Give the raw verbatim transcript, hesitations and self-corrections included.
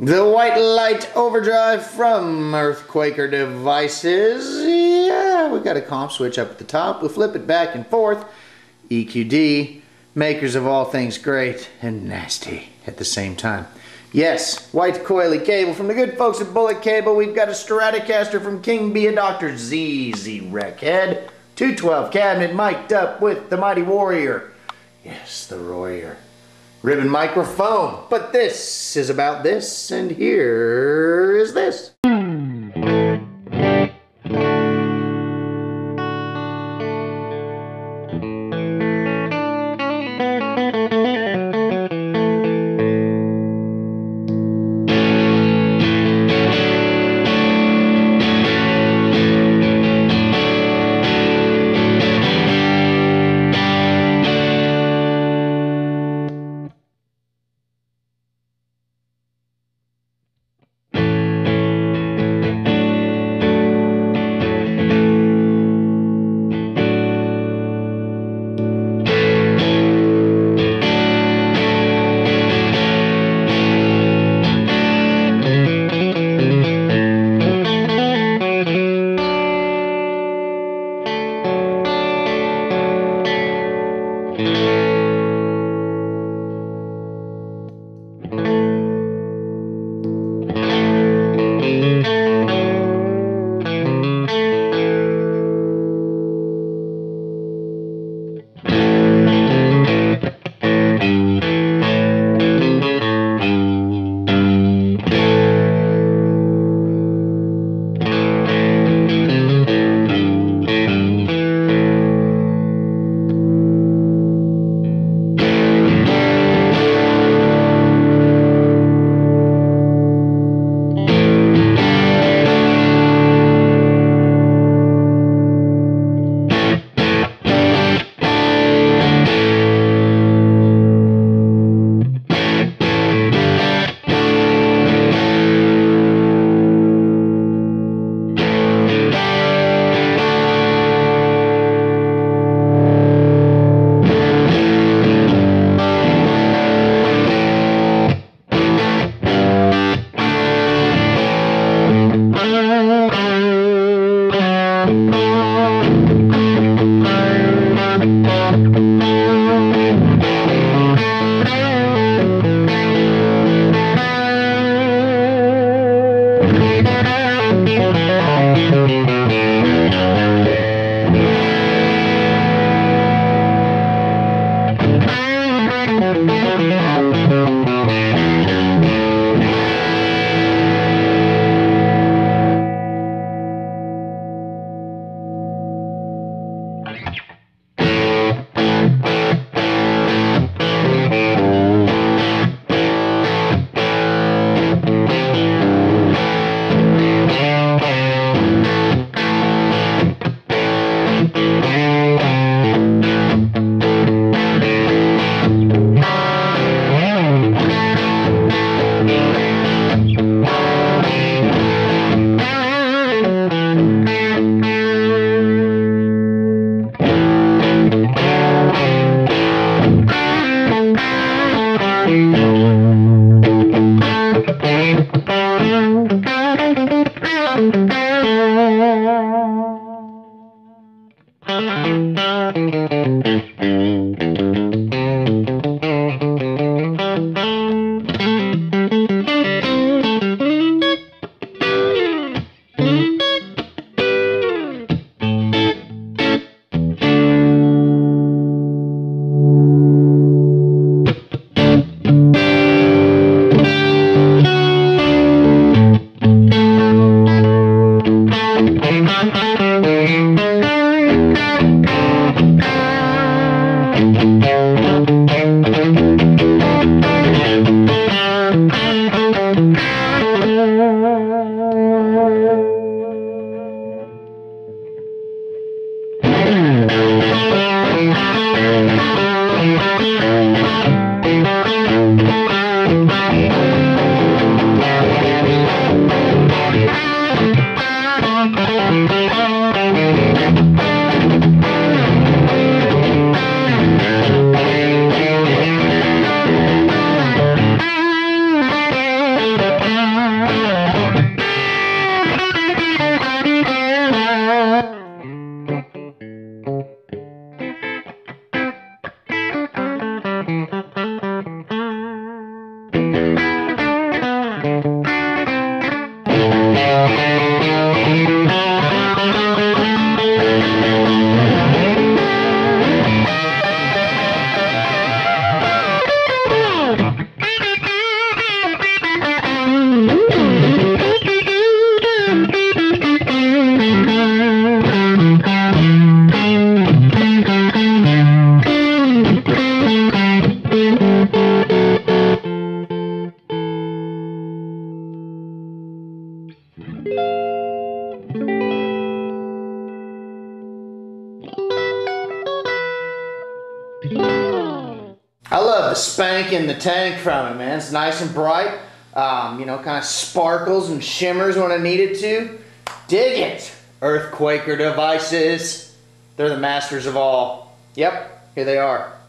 The white light overdrive from Earthquaker Devices. Yeah, we've got a comp switch up at the top. We flip it back and forth. E Q D, makers of all things great and nasty at the same time. Yes, white coily cable from the good folks at Bullet Cable. We've got a Stratocaster from King B, a Doctor Z, Z Wreck head. two twelve cabinet mic'd up with the mighty Warrior. Yes, the Royer. Ribbon microphone, but this is about this, and here is this. We'll be right back. I love the spank in the tank from it, man. It's nice and bright. Um, you know, kind of sparkles and shimmers when I needed to. Dig it! Earthquaker Devices. They're the masters of all. Yep, here they are.